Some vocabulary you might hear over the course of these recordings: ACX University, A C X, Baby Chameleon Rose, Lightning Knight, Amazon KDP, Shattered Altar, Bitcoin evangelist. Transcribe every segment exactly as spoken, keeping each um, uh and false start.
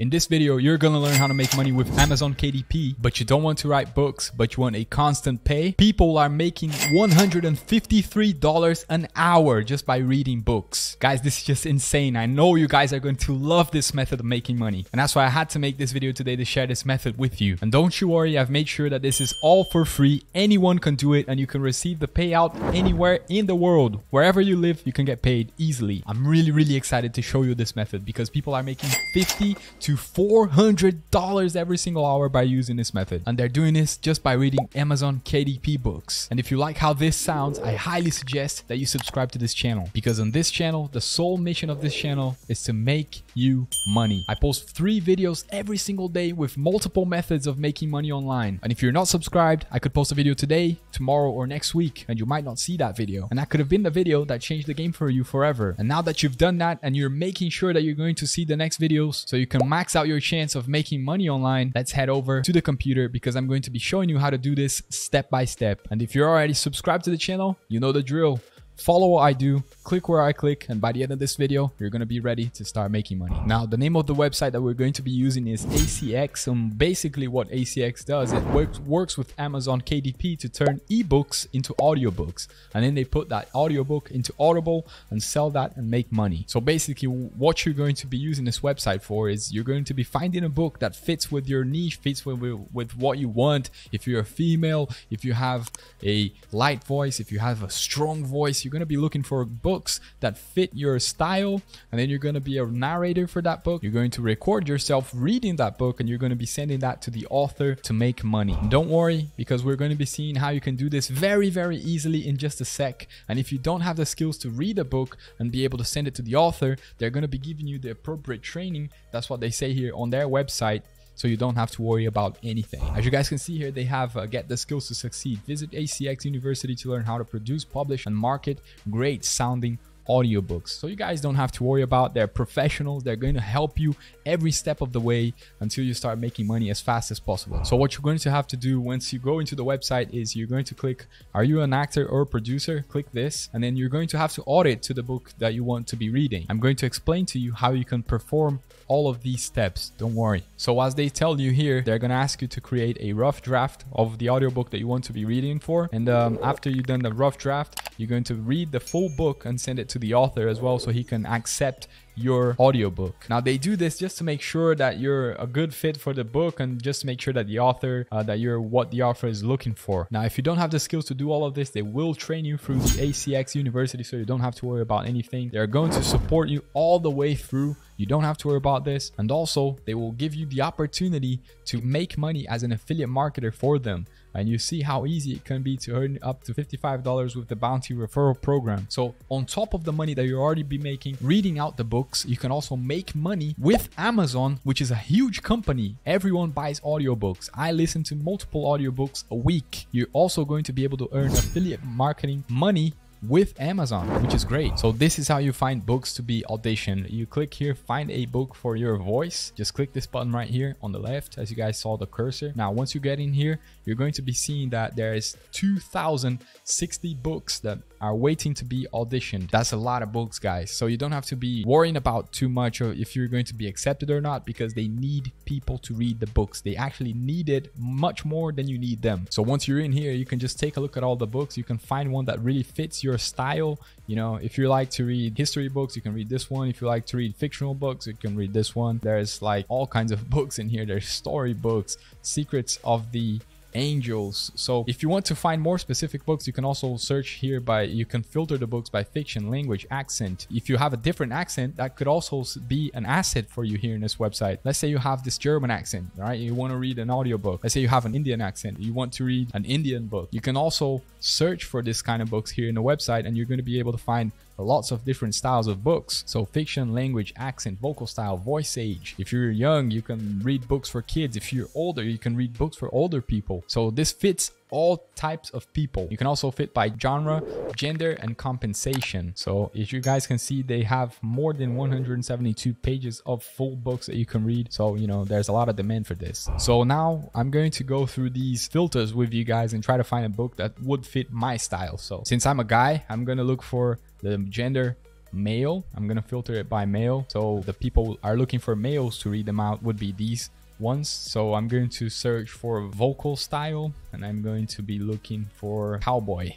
In this video, you're gonna learn how to make money with Amazon K D P, but you don't want to write books, but you want a constant pay. People are making one hundred fifty-three dollars an hour just by reading books. Guys, this is just insane. I know you guys are going to love this method of making money. And that's why I had to make this video today to share this method with you. And don't you worry, I've made sure that this is all for free. Anyone can do it and you can receive the payout anywhere in the world. Wherever you live, you can get paid easily. I'm really, really excited to show you this method because people are making fifty to four hundred dollars every single hour by using this method. And they're doing this just by reading Amazon K D P books. And if you like how this sounds, I highly suggest that you subscribe to this channel, because on this channel, the sole mission of this channel is to make you money. I post three videos every single day with multiple methods of making money online. And if you're not subscribed, I could post a video today, tomorrow, or next week, and you might not see that video. And that could have been the video that changed the game for you forever. And now that you've done that and you're making sure that you're going to see the next videos so you can max out your chance of making money online, let's head over to the computer because I'm going to be showing you how to do this step by step. And if you're already subscribed to the channel, you know the drill. Follow what I do, click where I click, and by the end of this video, you're going to be ready to start making money. Now, the name of the website that we're going to be using is A C X, and basically what A C X does, it works, works with Amazon K D P to turn ebooks into audiobooks, and then they put that audiobook into Audible and sell that and make money. So basically, what you're going to be using this website for is you're going to be finding a book that fits with your niche, fits with, with what you want. If you're a female, if you have a light voice, if you have a strong voice, you're going to be looking for books that fit your style, and then you're going to be a narrator for that book. You're going to record yourself reading that book, and you're going to be sending that to the author to make money. And don't worry, because we're going to be seeing how you can do this very, very easily in just a sec. And if you don't have the skills to read a book and be able to send it to the author, they're going to be giving you the appropriate training. That's what they say here on their website. So you don't have to worry about anything. As you guys can see here, they have uh, Get the Skills to Succeed. Visit A C X University to learn how to produce, publish, and market great sounding audiobooks. So you guys don't have to worry about, they're professionals. They're going to help you every step of the way until you start making money as fast as possible. So what you're going to have to do once you go into the website is you're going to click, are you an actor or producer? Click this, and then you're going to have to audit to the book that you want to be reading. I'm going to explain to you how you can perform all of these steps. Don't worry. So as they tell you here, they're going to ask you to create a rough draft of the audiobook that you want to be reading for. And um, after you've done the rough draft, you're going to read the full book and send it to the author as well so he can accept your audiobook. Now they do this just to make sure that you're a good fit for the book and just make sure that the author, uh, that you're what the author is looking for. Now, if you don't have the skills to do all of this, they will train you through the A C X University, so you don't have to worry about anything. They're going to support you all the way through. You don't have to worry about this. And also they will give you the opportunity to make money as an affiliate marketer for them. And you see how easy it can be to earn up to fifty-five dollars with the Bounty Referral Program. So on top of the money that you already be making reading out the books, you can also make money with Amazon, which is a huge company. Everyone buys audiobooks. I listen to multiple audiobooks a week. You're also going to be able to earn affiliate marketing money with Amazon, which is great. So this is how you find books to be auditioned. You click here, find a book for your voice. Just click this button right here on the left, as you guys saw the cursor. Now, once you get in here, you're going to be seeing that there is two thousand sixty books that are waiting to be auditioned. That's a lot of books, guys. So you don't have to be worrying about too much or if you're going to be accepted or not, because they need people to read the books. They actually need it much more than you need them. So once you're in here, you can just take a look at all the books. You can find one that really fits your your style. You know, if you like to read history books, you can read this one. If you like to read fictional books, you can read this one. There's like all kinds of books in here. There's story books, Secrets of the Angels. So if you want to find more specific books, you can also search here by, you can filter the books by fiction, language, accent. If you have a different accent, that could also be an asset for you here in this website. Let's say you have this German accent, right? You want to read an audiobook. Let's say you have an Indian accent. You want to read an Indian book. You can also search for this kind of books here in the website, and you're going to be able to find lots of different styles of books. So fiction, language, accent, vocal style, voice age. If you're young, you can read books for kids. If you're older, you can read books for older people. So this fits all types of people. You can also fit by genre, gender, and compensation. So as you guys can see, they have more than one hundred seventy-two pages of full books that you can read. So, you know, there's a lot of demand for this. So now I'm going to go through these filters with you guys and try to find a book that would fit my style. So since I'm a guy, I'm going to look for the gender, male. I'm going to filter it by male. So the people are looking for males to read them out would be these ones. So I'm going to search for vocal style, and I'm going to be looking for cowboy.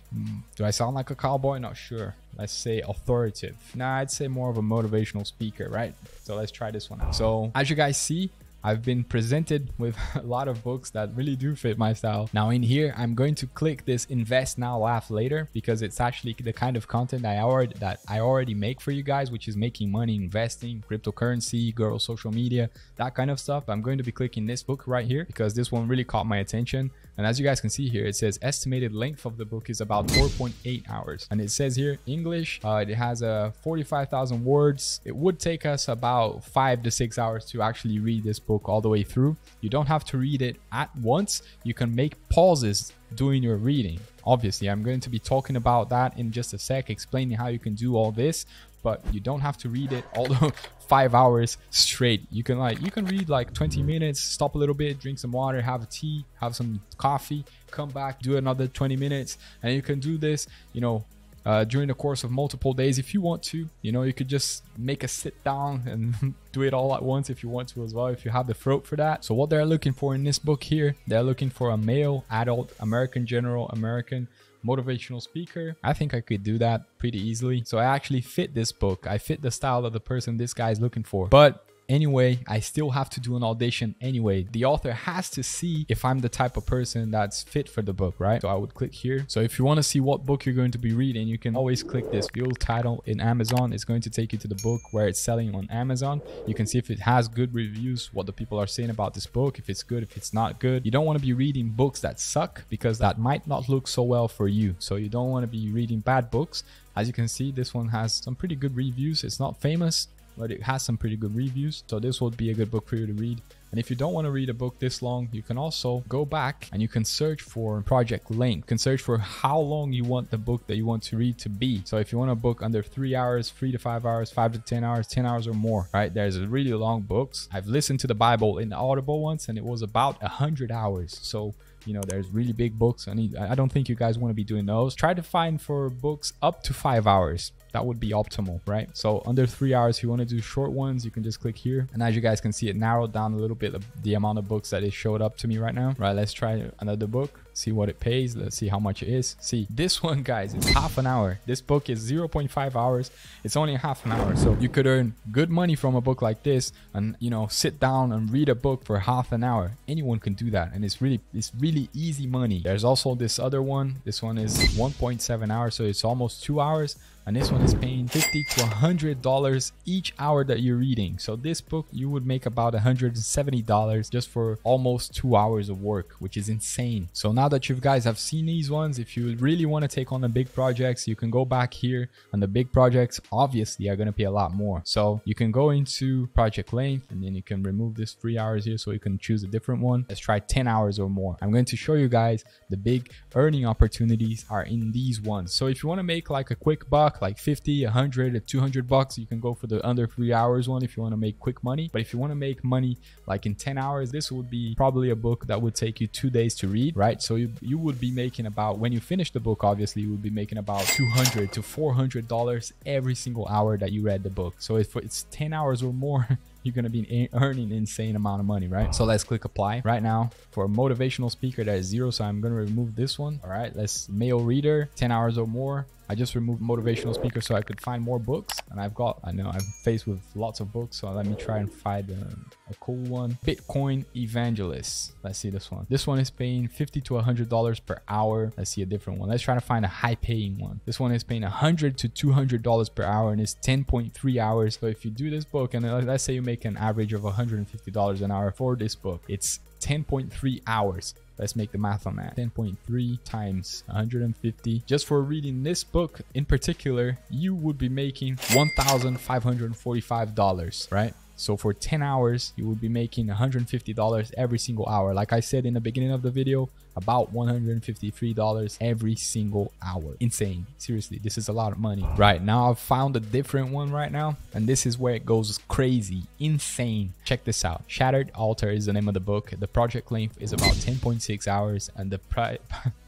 Do I sound like a cowboy? Not sure. Let's say authoritative. Nah, I'd say more of a motivational speaker, right? So let's try this one out. So as you guys see, I've been presented with a lot of books that really do fit my style. Now in here, I'm going to click this invest now, laugh later, because it's actually the kind of content I already, that I already make for you guys, which is making money, investing, cryptocurrency, girl, social media, that kind of stuff. I'm going to be clicking this book right here because this one really caught my attention. And as you guys can see here, it says estimated length of the book is about four point eight hours. And it says here English, uh, it has uh, forty-five thousand words. It would take us about five to six hours to actually read this book Book all the way through. You don't have to read it at once. You can make pauses during your reading. Obviously, I'm going to be talking about that in just a sec, explaining how you can do all this, but you don't have to read it all the five hours straight. You can like, you can read like twenty minutes, stop a little bit, drink some water, have a tea, have some coffee, come back, do another twenty minutes. And you can do this, you know, Uh, during the course of multiple days if you want to. You know, you could just make a sit down and do it all at once if you want to as well, if you have the throat for that. So what they're looking for in this book here, they're looking for a male, adult, American general, American motivational speaker. I think I could do that pretty easily. So I actually fit this book. I fit the style of the person this guy is looking for. But anyway, I still have to do an audition anyway. The author has to see if I'm the type of person that's fit for the book, right? So I would click here. So if you want to see what book you're going to be reading, you can always click this full title in Amazon. It's going to take you to the book where it's selling on Amazon. You can see if it has good reviews, what the people are saying about this book, if it's good, if it's not good. You don't want to be reading books that suck because that might not look so well for you. So you don't want to be reading bad books. As you can see, this one has some pretty good reviews. It's not famous, but it has some pretty good reviews. So this would be a good book for you to read. And if you don't want to read a book this long, you can also go back and you can search for project length. You can search for how long you want the book that you want to read to be. So if you want a book under three hours, three to five hours, five to ten hours, ten hours or more, right? There's really long books. I've listened to the Bible in the Audible once and it was about a hundred hours. So, you know, there's really big books. I need, I don't think you guys want to be doing those. Try to find for books up to five hours. That would be optimal, right? So under three hours, if you want to do short ones, you can just click here. And as you guys can see, it narrowed down a little bit the, the amount of books that it showed up to me right now. Right, let's try another book, see what it pays. Let's see how much it is. See, this one, guys, it's half an hour. This book is zero point five hours. It's only half an hour. So you could earn good money from a book like this and, you know, sit down and read a book for half an hour. Anyone can do that. And it's really, it's really easy money. There's also this other one. This one is one point seven hours. So it's almost two hours. And this one is paying fifty to a hundred dollars each hour that you're reading. So this book, you would make about a hundred seventy dollars just for almost two hours of work, which is insane. So now that you guys have seen these ones, if you really want to take on the big projects, you can go back here, and the big projects obviously are going to pay a lot more. So you can go into project length and then you can remove this three hours here so you can choose a different one. Let's try ten hours or more. I'm going to show you guys the big earning opportunities are in these ones. So if you want to make like a quick buck, like fifty, a hundred, or two hundred bucks, you can go for the under three hours one if you want to make quick money. But if you want to make money like in ten hours, this would be probably a book that would take you two days to read, right? So you, you would be making about, when you finish the book, obviously, you would be making about two hundred to four hundred dollars every single hour that you read the book. So if it's ten hours or more, you're going to be earning an insane amount of money, right? So let's click apply right now for a motivational speaker. That is zero. So I'm going to remove this one. All right, let's male reader, ten hours or more. I just removed motivational speaker so I could find more books. And I've got, I know I'm faced with lots of books. So let me try and find a, a cool one. Bitcoin evangelist. Let's see this one. This one is paying fifty to a hundred dollars per hour. Let's see a different one. Let's try to find a high paying one. This one is paying a hundred to two hundred dollars per hour and it's ten point three hours. So if you do this book and let's say you make an average of a hundred fifty dollars an hour for this book, it's ten point three hours. Let's make the math on that. ten point three times a hundred fifty. Just for reading this book in particular, you would be making one thousand five hundred forty-five dollars, right? So for ten hours, you would be making a hundred fifty dollars every single hour. Like I said in the beginning of the video, about one hundred fifty-three dollars every single hour. Insane. Seriously, this is a lot of money. Right now, I've found a different one right now. And this is where it goes crazy. Insane. Check this out. Shattered Altar is the name of the book. The project length is about ten point six hours. And the, pri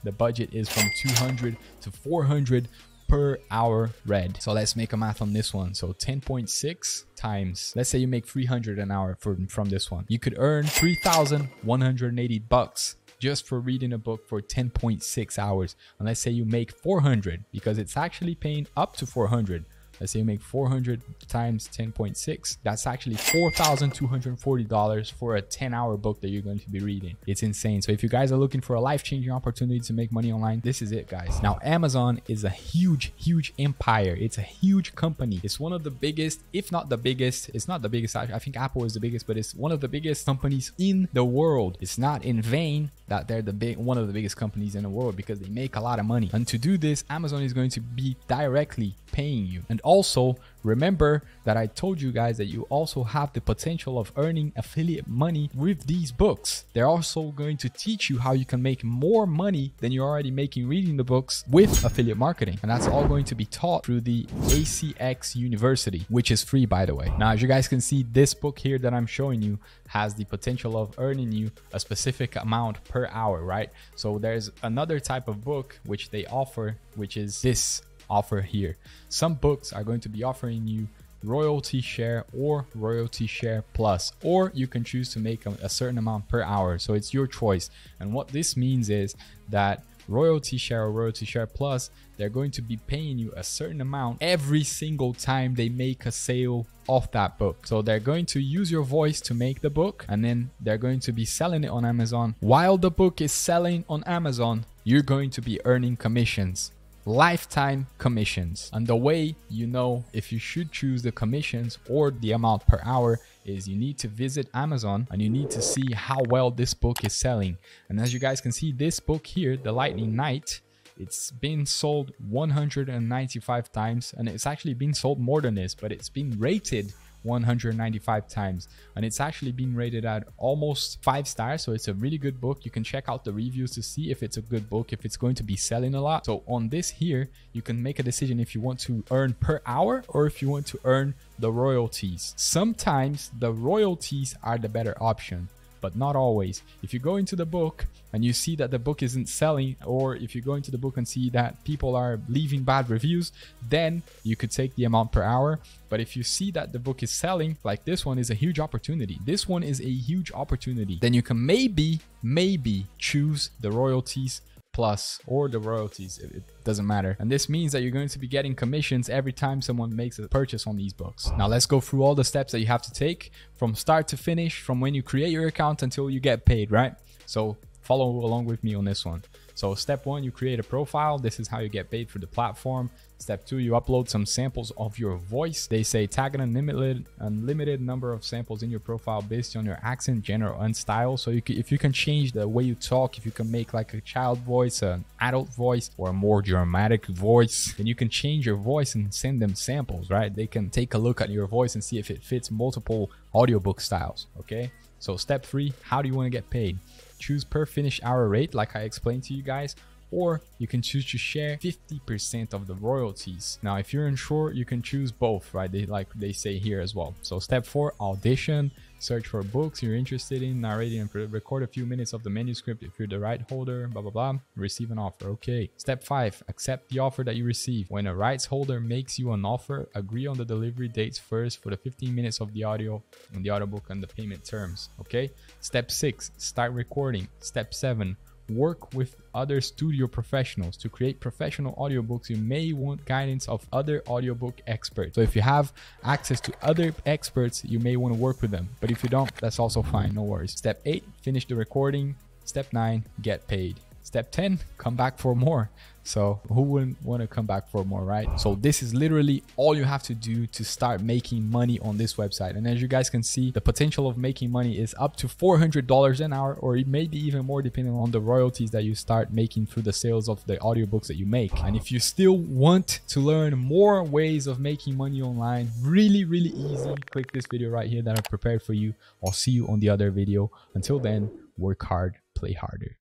the budget is from two hundred to four hundred per hour read. So let's make a math on this one. So ten point six times, let's say you make three hundred an hour for, from this one. You could earn three thousand one hundred eighty bucks just for reading a book for ten point six hours. And let's say you make four hundred, because it's actually paying up to four hundred. Let's say you make four hundred times ten point six. That's actually four thousand two hundred forty dollars for a ten hour book that you're going to be reading. It's insane. So if you guys are looking for a life-changing opportunity to make money online, this is it, guys. Now, Amazon is a huge, huge empire. It's a huge company. It's one of the biggest, if not the biggest. It's not the biggest. I think Apple is the biggest, but it's one of the biggest companies in the world. It's not in vain that they're the big, one of the biggest companies in the world, because they make a lot of money. And to do this, Amazon is going to be directly paying you. And also, remember that I told you guys that you also have the potential of earning affiliate money with these books. They're also going to teach you how you can make more money than you're already making reading the books with affiliate marketing. And that's all going to be taught through the A C X University, which is free, by the way. Now, as you guys can see, this book here that I'm showing you has the potential of earning you a specific amount per hour, right? So there's another type of book which they offer, which is this offer here. Some books are going to be offering you royalty share or royalty share plus, or you can choose to make a, a certain amount per hour. So it's your choice. And what this means is that royalty share or royalty share plus, they're going to be paying you a certain amount every single time they make a sale off that book. So they're going to use your voice to make the book, and then they're going to be selling it on Amazon. While the book is selling on Amazon, you're going to be earning commissions. Lifetime commissions. And the way you know if you should choose the commissions or the amount per hour is you need to visit Amazon and you need to see how well this book is selling. And as you guys can see, this book here, The Lightning Knight, it's been sold one hundred ninety-five times, and it's actually been sold more than this, but it's been rated one hundred ninety-five times, and it's actually been rated at almost five stars. So it's a really good book. You can check out the reviews to see if it's a good book, if it's going to be selling a lot. So on this here, you can make a decision if you want to earn per hour or if you want to earn the royalties. Sometimes the royalties are the better option, but not always. If you go into the book and you see that the book isn't selling, or if you go into the book and see that people are leaving bad reviews, then you could take the amount per hour. But if you see that the book is selling, like this one is a huge opportunity. This one is a huge opportunity. Then you can maybe, maybe choose the royalties plus or the royalties. It doesn't matter. And this means that you're going to be getting commissions every time someone makes a purchase on these books. Now let's go through all the steps that you have to take from start to finish, from when you create your account until you get paid, right? So follow along with me on this one. So step one, you create a profile. This is how you get paid for the platform. Step two, you upload some samples of your voice. They say tag an unlimited, unlimited number of samples in your profile based on your accent, gender, and style. So you can, if you can change the way you talk, if you can make like a child voice, an adult voice, or a more dramatic voice, then you can change your voice and send them samples, right? They can take a look at your voice and see if it fits multiple audiobook styles, okay? So step three, how do you want to get paid? Choose per finished hour rate, like I explained to you guys, or you can choose to share fifty percent of the royalties. Now, if you're unsure, you can choose both, right? They, like they say here as well. So step four, audition. Search for books you're interested in, narrating, and record a few minutes of the manuscript if you're the right holder, blah, blah, blah. Receive an offer, okay. Step five, accept the offer that you receive. When a rights holder makes you an offer, agree on the delivery dates first for the fifteen minutes of the audio and the audiobook and the payment terms, okay. Step six, start recording. Step seven, work with other studio professionals to create professional audiobooks. You may want guidance of other audiobook experts. So if you have access to other experts, you may want to work with them, but if you don't, that's also fine, no worries. Step eight, finish the recording. Step nine, get paid. Step ten, come back for more. So who wouldn't want to come back for more, right? So this is literally all you have to do to start making money on this website. And as you guys can see, the potential of making money is up to four hundred dollars an hour, or maybe even more depending on the royalties that you start making through the sales of the audiobooks that you make. And if you still want to learn more ways of making money online, really, really easy, click this video right here that I've prepared for you. I'll see you on the other video. Until then, work hard, play harder.